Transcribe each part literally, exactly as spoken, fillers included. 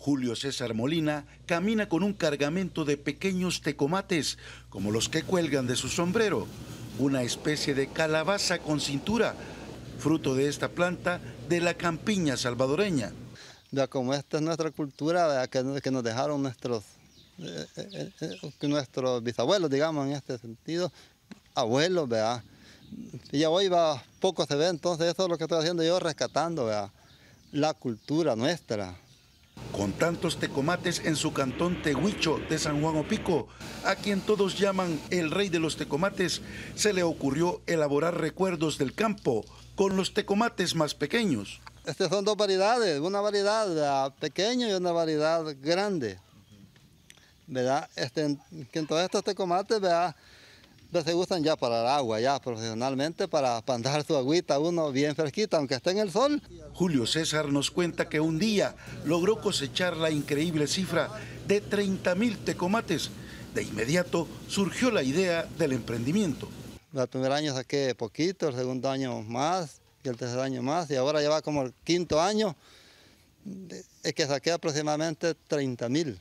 Julio César Molina camina con un cargamento de pequeños tecomates, como los que cuelgan de su sombrero, una especie de calabaza con cintura, fruto de esta planta de la campiña salvadoreña. Ya como esta es nuestra cultura, que, que nos dejaron nuestros, eh, eh, eh, nuestros bisabuelos, digamos, en este sentido, abuelos, ¿verdad? Y hoy va, poco se ve, entonces eso es lo que estoy haciendo yo, rescatando, ¿verdad?, la cultura nuestra. Con tantos tecomates en su cantón Tehuicho de San Juan Opico, a quien todos llaman el rey de los tecomates, se le ocurrió elaborar recuerdos del campo con los tecomates más pequeños. Estas son dos variedades, una variedad pequeña y una variedad grande, ¿verdad? Este, que todos estos tecomates, ¿verdad?, se usan ya para el agua, ya profesionalmente, para pandar su agüita uno bien fresquita, aunque esté en el sol. Julio César nos cuenta que un día logró cosechar la increíble cifra de treinta mil tecomates. De inmediato surgió la idea del emprendimiento. El primer año saqué poquito, el segundo año más, y el tercer año más, y ahora lleva como el quinto año, es que saqué aproximadamente treinta mil.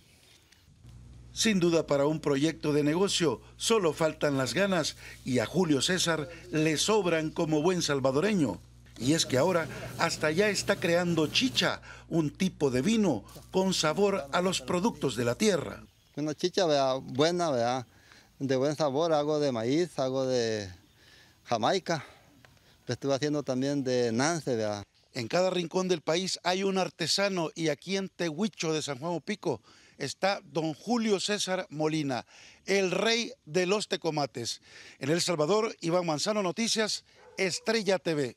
Sin duda, para un proyecto de negocio solo faltan las ganas, y a Julio César le sobran como buen salvadoreño. Y es que ahora hasta ya está creando chicha, un tipo de vino con sabor a los productos de la tierra. Una chicha, ¿verdad?, buena, ¿verdad?, de buen sabor, hago de maíz, hago de Jamaica, lo estuve haciendo también de nance, ¿verdad? En cada rincón del país hay un artesano, y aquí en Tehuicho de San Juan Opico está don Julio César Molina, el rey de los tecomates. En El Salvador, Iván Manzano, Noticias, Estrella T V.